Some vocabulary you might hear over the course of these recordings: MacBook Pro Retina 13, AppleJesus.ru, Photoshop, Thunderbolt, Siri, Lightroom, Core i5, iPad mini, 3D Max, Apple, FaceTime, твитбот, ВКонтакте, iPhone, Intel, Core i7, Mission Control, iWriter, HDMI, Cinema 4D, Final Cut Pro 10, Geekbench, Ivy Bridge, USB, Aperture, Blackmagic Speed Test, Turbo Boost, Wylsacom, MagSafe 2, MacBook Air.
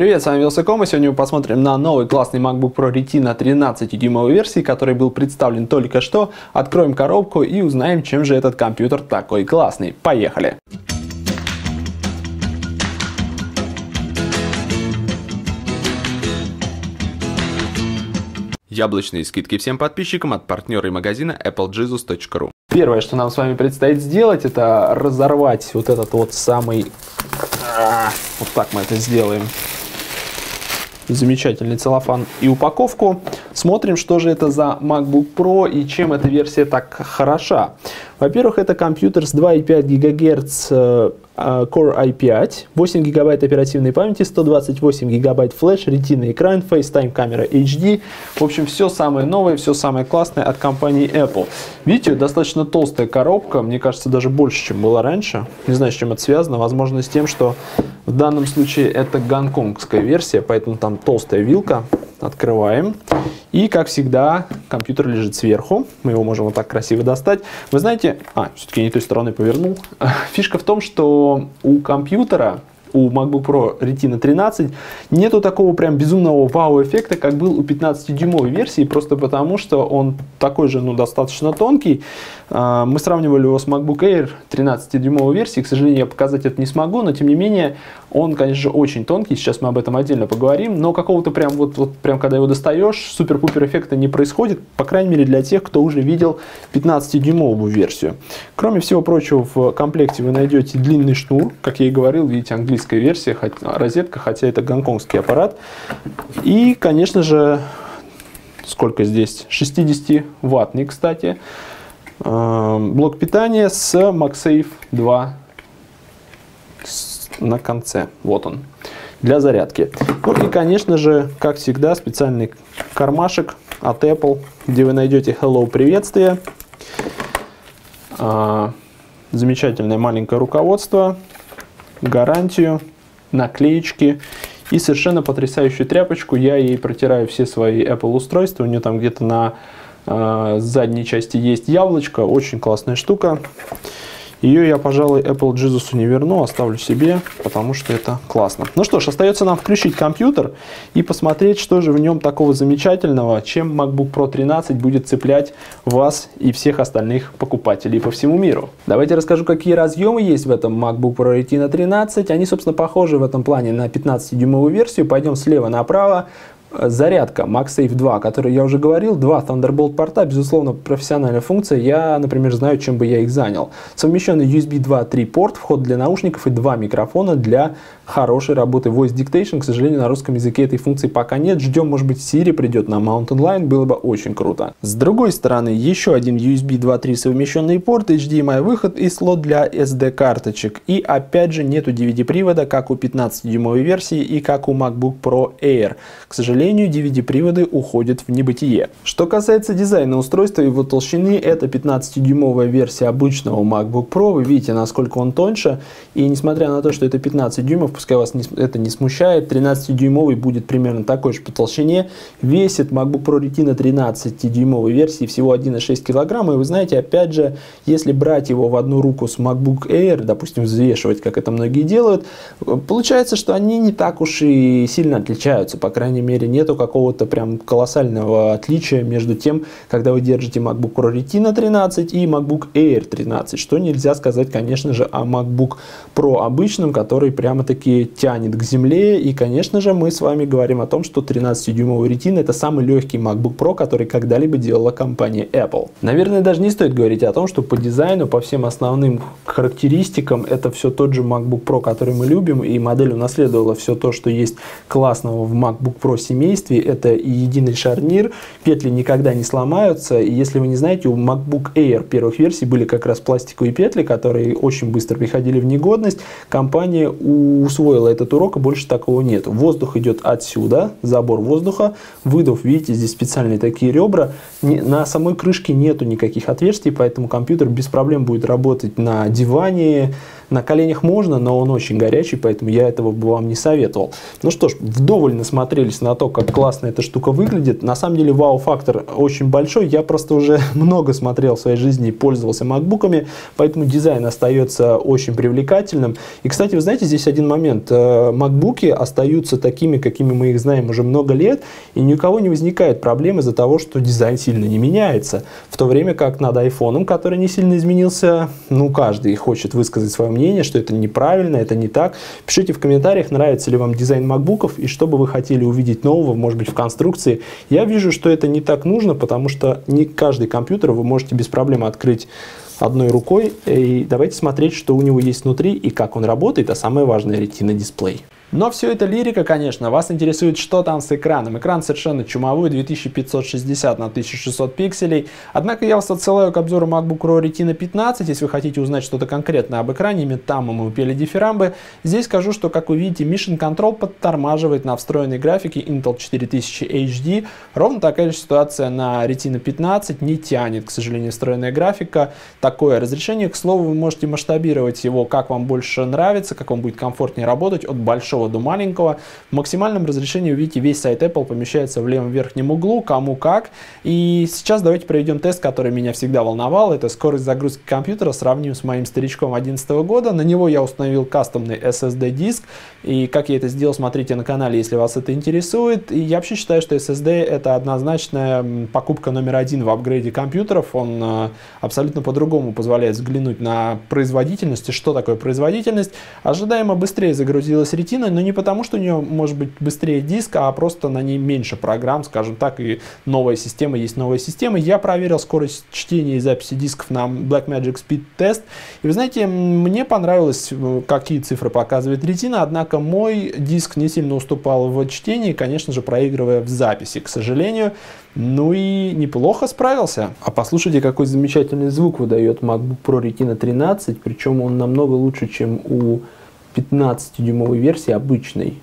Привет, с вами Wylsacom, и сегодня мы посмотрим на новый классный MacBook Pro Retina 13 дюймовой версии, который был представлен только что. Откроем коробку и узнаем, чем же этот компьютер такой классный. Поехали! Яблочные скидки всем подписчикам от партнера и магазина AppleJesus.ru. Первое, что нам с вами предстоит сделать, это разорвать вот этот вот самый... Вот так мы это сделаем. Замечательный целлофан и упаковку. Смотрим, что же это за MacBook Pro и чем эта версия так хороша. Во-первых, это компьютер с 2,5 ГГц Core i5, 8 ГБ оперативной памяти, 128 ГБ флеш, Retina экран, FaceTime камера HD. В общем, все самое новое, все самое классное от компании Apple. Видите, достаточно толстая коробка, мне кажется, даже больше, чем было раньше. Не знаю, с чем это связано. Возможно, с тем, что в данном случае это гонконгская версия, поэтому там толстая вилка. Открываем. И, как всегда, компьютер лежит сверху. Мы его можем вот так красиво достать. Вы знаете... все-таки не той стороной повернул. Фишка в том, что у компьютера, у MacBook Pro Retina 13, нету такого прям безумного вау-эффекта, как был у 15-дюймовой версии, просто потому, что он такой же, ну, достаточно тонкий. Мы сравнивали его с MacBook Air 13-дюймовой версии. К сожалению, я показать это не смогу, но, тем не менее, он, конечно же, очень тонкий. Сейчас мы об этом отдельно поговорим. Но какого-то прям прям когда его достаешь, супер-пупер эффекта не происходит. По крайней мере, для тех, кто уже видел 15-дюймовую версию. Кроме всего прочего, в комплекте вы найдете длинный шнур. Как я и говорил, видите, английская версия, розетка, хотя это гонконгский аппарат. И, конечно же, сколько здесь? 60-ваттный, кстати. Блок питания с MagSafe 2 на конце. Вот он. Для зарядки. Ну и, конечно же, как всегда, специальный кармашек от Apple, где вы найдете Hello, приветствие. Замечательное маленькое руководство. Гарантию. Наклеечки. И совершенно потрясающую тряпочку. Я ей протираю все свои Apple устройства. У нее там где-то на задней части есть яблочко. Очень классная штука. Ее я, пожалуй, Apple Jesus'у не верну, оставлю себе, потому что это классно. Ну что ж, остается нам включить компьютер и посмотреть, что же в нем такого замечательного, чем MacBook Pro 13 будет цеплять вас и всех остальных покупателей по всему миру. Давайте расскажу, какие разъемы есть в этом MacBook Pro Retina 13. Они, собственно, похожи в этом плане на 15-дюймовую версию. Пойдем слева направо. Зарядка MagSafe 2, о которой я уже говорил, 2 Thunderbolt порта, безусловно, профессиональная функция, я, например, знаю, чем бы я их занял. Совмещенный USB 2.3 порт, вход для наушников и 2 микрофона для хорошей работы Voice Dictation. К сожалению, на русском языке этой функции пока нет, ждем, может быть, Siri придет на Mountain Lion, было бы очень круто. С другой стороны, еще один USB 2.3 совмещенный порт, HDMI выход и слот для SD-карточек. И опять же, нету DVD-привода, как у 15-дюймовой версии и как у MacBook Pro Air. К сожалению, DVD-приводы уходят в небытие. Что касается дизайна устройства и его толщины, это 15-дюймовая версия обычного MacBook Pro. Вы видите, насколько он тоньше. И несмотря на то, что это 15 дюймов, пускай вас это не смущает, 13-дюймовый будет примерно такой же по толщине. Весит MacBook Pro Retina 13-дюймовой версии всего 1,6 килограмма. И вы знаете, опять же, если брать его в одну руку с MacBook Air, допустим, взвешивать, как это многие делают, получается, что они не так уж и сильно отличаются, по крайней мере, нету какого-то прям колоссального отличия между тем, когда вы держите MacBook Pro Retina 13 и MacBook Air 13, что нельзя сказать, конечно же, о MacBook Pro обычном, который прямо-таки тянет к земле. И, конечно же, мы с вами говорим о том, что 13-дюймовый Retina — это самый легкий MacBook Pro, который когда-либо делала компания Apple. Наверное, даже не стоит говорить о том, что по дизайну, по всем основным характеристикам, это все тот же MacBook Pro, который мы любим, и модель унаследовала все то, что есть классного в MacBook Pro семействе. Это и единый шарнир, петли никогда не сломаются. И если вы не знаете, у MacBook Air первых версий были как раз пластиковые петли, которые очень быстро приходили в негодность. Компания усвоила этот урок, и больше такого нет. Воздух идет отсюда, забор воздуха, выдув, видите, здесь специальные такие ребра. На самой крышке нету никаких отверстий, поэтому компьютер без проблем будет работать на диване, На коленях можно, но он очень горячий, поэтому я этого бы вам не советовал. Ну что ж, вдоволь насмотрелись на то, как классно эта штука выглядит. На самом деле вау-фактор очень большой. Я просто уже много смотрел в своей жизни и пользовался макбуками, поэтому дизайн остается очень привлекательным. И, кстати, вы знаете, здесь один момент. Макбуки остаются такими, какими мы их знаем уже много лет, и ни у кого не возникает проблем из-за того, что дизайн сильно не меняется. В то время как над айфоном, который не сильно изменился, ну, каждый хочет высказать свое мнение, что это неправильно, это не так. Пишите в комментариях, нравится ли вам дизайн макбуков и что бы вы хотели увидеть нового, может быть, в конструкции. Я вижу, что это не так нужно, потому что не каждый компьютер вы можете без проблем открыть одной рукой. И давайте смотреть, что у него есть внутри и как он работает, а самое важное — Retina дисплей. Но все это лирика, конечно. Вас интересует, что там с экраном. Экран совершенно чумовой, 2560 на 1600 пикселей. Однако я вас отсылаю к обзору MacBook Pro Retina 15. Если вы хотите узнать что-то конкретное об экране, там мы пели дифирамбы. Здесь скажу, что, как вы видите, Mission Control подтормаживает на встроенной графике Intel 4000 HD. Ровно такая же ситуация на Retina 15. Не тянет, к сожалению, встроенная графика. Такое разрешение. К слову, вы можете масштабировать его, как вам больше нравится, как вам будет комфортнее работать, от большого до маленького. В максимальном разрешении, видите, весь сайт Apple помещается в левом верхнем углу, кому как. И сейчас давайте проведем тест, который меня всегда волновал. Это скорость загрузки компьютера, сравним с моим старичком 2011 года. На него я установил кастомный SSD диск. И как я это сделал, смотрите на канале, если вас это интересует. И я вообще считаю, что SSD — это однозначная покупка номер один в апгрейде компьютеров. Он абсолютно по-другому позволяет взглянуть на производительность и что такое производительность. Ожидаемо быстрее загрузилась Retina, но не потому, что у нее может быть быстрее диск, а просто на ней меньше программ, скажем так, и новая система есть новая система. Я проверил скорость чтения и записи дисков на Blackmagic Speed Test, и вы знаете, мне понравилось, какие цифры показывает Retina, однако мой диск не сильно уступал в чтении, конечно же, проигрывая в записи, к сожалению. Ну и неплохо справился. А послушайте, какой замечательный звук выдает MacBook Pro Retina 13, причем он намного лучше, чем у 15-дюймовой версии обычной.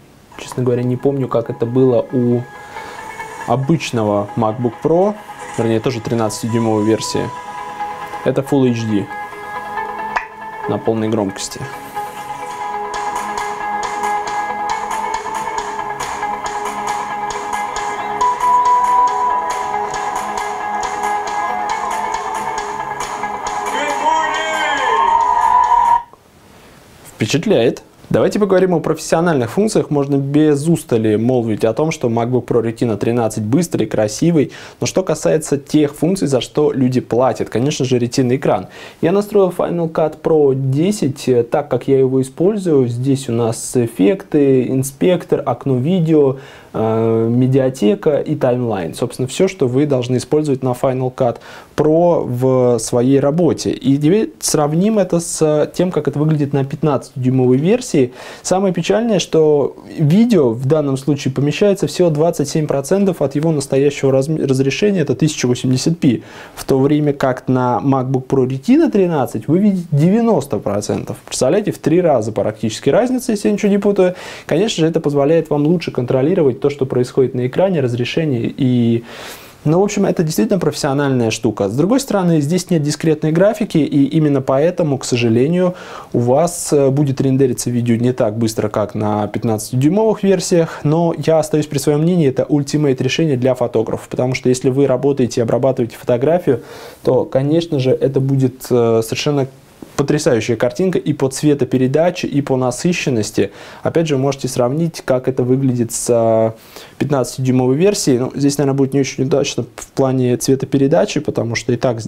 Честно говоря, не помню, как это было у обычного MacBook Pro, вернее, тоже 13-дюймовой версии. Это Full HD на полной громкости. Впечатляет. Давайте поговорим о профессиональных функциях. Можно без устали молвить о том, что MacBook Pro Retina 13 быстрый, красивый. Но что касается тех функций, за что люди платят, конечно же, Retina экран. Я настроил Final Cut Pro 10 так, как я его использую. Здесь у нас эффекты, инспектор, окно видео, медиатека и таймлайн. Собственно, все, что вы должны использовать на Final Cut Pro в своей работе. И теперь сравним это с тем, как это выглядит на 15-дюймовой версии. Самое печальное, что видео в данном случае помещается всего 27% от его настоящего разрешения, это 1080p. В то время как на MacBook Pro Retina 13 вы видите 90%. Представляете, в 3 раза практически разница, если я ничего не путаю. Конечно же, это позволяет вам лучше контролировать то, что происходит на экране, разрешение и... Ну, в общем, это действительно профессиональная штука. С другой стороны, здесь нет дискретной графики, и именно поэтому, к сожалению, у вас будет рендериться видео не так быстро, как на 15-дюймовых версиях, но я остаюсь при своем мнении, это ультимейт решение для фотографов, потому что если вы работаете и обрабатываете фотографию, то, конечно же, это будет совершенно потрясающая картинка и по цветопередаче, и по насыщенности. Опять же, можете сравнить, как это выглядит с 15-дюймовой версией. Ну, здесь, наверное, будет не очень удачно в плане цветопередачи, потому что и так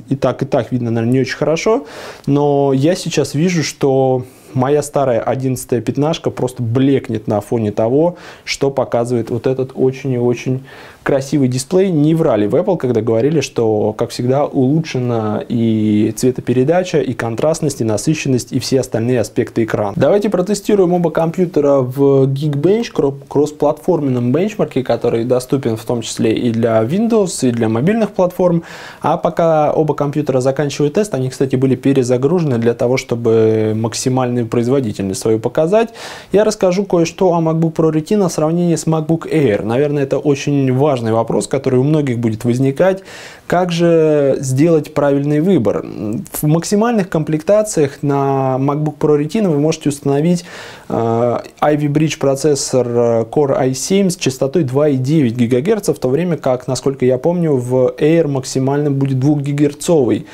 видно, наверное, не очень хорошо. Но я сейчас вижу, что моя старая 11-я пятнашка просто блекнет на фоне того, что показывает вот этот очень и очень красивый дисплей. Не врали в Apple, когда говорили, что, как всегда, улучшена и цветопередача, и контрастность, и насыщенность, и все остальные аспекты экрана. Давайте протестируем оба компьютера в Geekbench, кроссплатформенном бенчмарке, который доступен в том числе и для Windows, и для мобильных платформ. А пока оба компьютера заканчивают тест, они, кстати, были перезагружены для того, чтобы максимально производительность свою показать. Я расскажу кое-что о MacBook Pro Retina в сравнении с MacBook Air. Наверное, это очень важно важный вопрос, который у многих будет возникать. Как же сделать правильный выбор? В максимальных комплектациях на MacBook Pro Retina вы можете установить Ivy Bridge процессор Core i7 с частотой 2,9 ГГц, в то время как, насколько я помню, в Air максимально будет 2-гигагерцовый.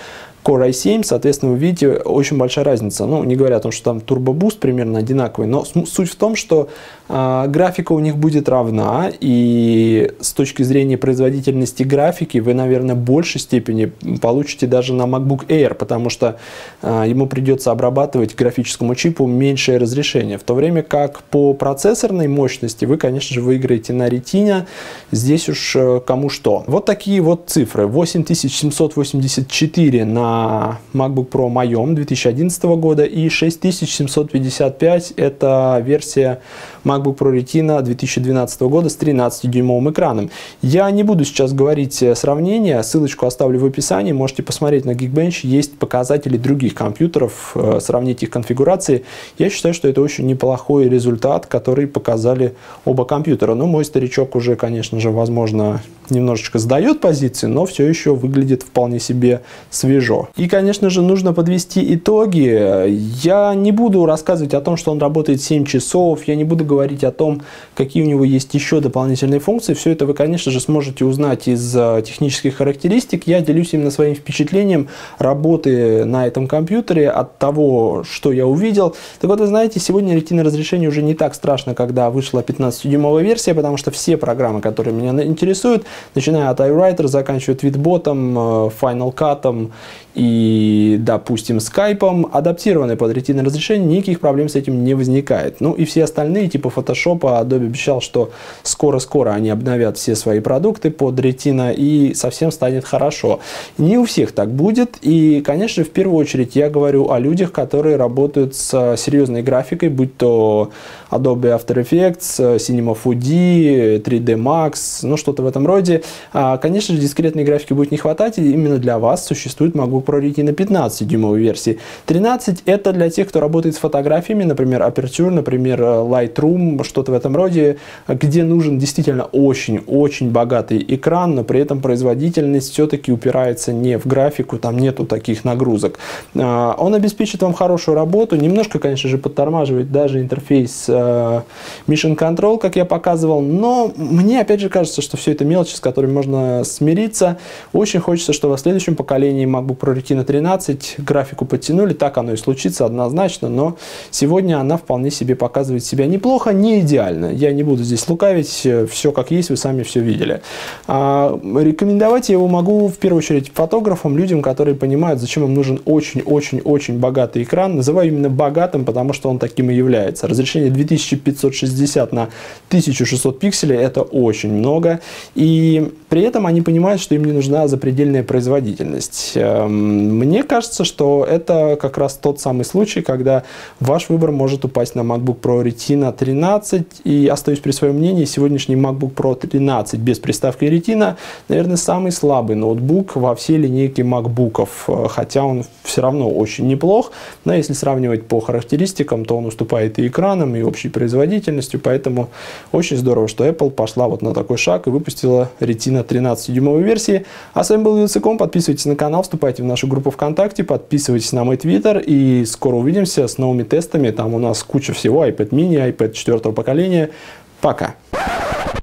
Core i7, соответственно, вы видите, очень большая разница. Ну, не говоря о том, что там Turbo Boost примерно одинаковый, но суть в том, что графика у них будет равна, и с точки зрения производительности графики вы, наверное, в большей степени получите даже на MacBook Air, потому что ему придется обрабатывать графическому чипу меньшее разрешение. В то время как по процессорной мощности вы, конечно же, выиграете на Retina, здесь уж кому что. Вот такие вот цифры. 8784 на MacBook Pro моем 2011 года и 6755 это версия MacBook Pro Retina 2012 года с 13-дюймовым экраном. Я не буду сейчас говорить сравнение, ссылочку оставлю в описании, можете посмотреть на Geekbench, есть показатели других компьютеров, сравнить их конфигурации. Я считаю, что это очень неплохой результат, который показали оба компьютера. Но мой старичок уже, конечно же, возможно, немножечко сдает позиции, но все еще выглядит вполне себе свежо. И, конечно же, нужно подвести итоги. Я не буду рассказывать о том, что он работает 7 часов, я не буду говорить о том, какие у него есть еще дополнительные функции. Все это вы, конечно же, сможете узнать из технических характеристик. Я делюсь именно своим впечатлением работы на этом компьютере, от того, что я увидел. Так вот, вы знаете, сегодня Retina разрешение уже не так страшно, когда вышла 15-дюймовая версия, потому что все программы, которые меня интересуют, начиная от iWriter, заканчивая твитботом, Final Cut'ом и, допустим, скайпом, адаптированные под ретинное разрешение, никаких проблем с этим не возникает. Ну и все остальные, типа Photoshop, Adobe обещал, что скоро-скоро они обновят все свои продукты под ретина и совсем станет хорошо. Не у всех так будет, и, конечно, в первую очередь я говорю о людях, которые работают с серьезной графикой, будь то Adobe After Effects, Cinema 4D, 3D Max, ну что-то в этом роде. Конечно же, дискретной графики будет не хватать, и именно для вас существует MacBook Pro Retina 15-дюймовой версии. 13 – это для тех, кто работает с фотографиями, например, Aperture, например, Lightroom, что-то в этом роде, где нужен действительно очень-очень богатый экран, но при этом производительность все-таки упирается не в графику, там нету таких нагрузок. Он обеспечит вам хорошую работу, немножко, конечно же, подтормаживает даже интерфейс Mission Control, как я показывал, но мне, опять же, кажется, что все это мелочи, с которыми можно смириться. Очень хочется, чтобы в следующем поколении MacBook Pro Retina 13 графику подтянули, так оно и случится однозначно, но сегодня она вполне себе показывает себя неплохо, не идеально. Я не буду здесь лукавить, все как есть, вы сами все видели. Рекомендовать я его могу в первую очередь фотографам, людям, которые понимают, зачем им нужен очень-очень-очень богатый экран. Называю именно богатым, потому что он таким и является. Разрешение 2560 на 1600 пикселей – это очень много, и при этом они понимают, что им не нужна запредельная производительность. Мне кажется, что это как раз тот самый случай, когда ваш выбор может упасть на MacBook Pro Retina 13. И остаюсь при своем мнении, сегодняшний MacBook Pro 13 без приставки Retina, наверное, самый слабый ноутбук во всей линейке макбуков. Хотя он все равно очень неплох. Но если сравнивать по характеристикам, то он уступает и экранам, и общей производительностью. Поэтому очень здорово, что Apple пошла вот на такой шаг и выпустила Retina 13-дюймовой версии. А с вами был Wylsacom. Подписывайтесь на канал, вступайте в нашу группу ВКонтакте, подписывайтесь на мой Твиттер, и скоро увидимся с новыми тестами. Там у нас куча всего: iPad mini, iPad 4-го поколения. Пока!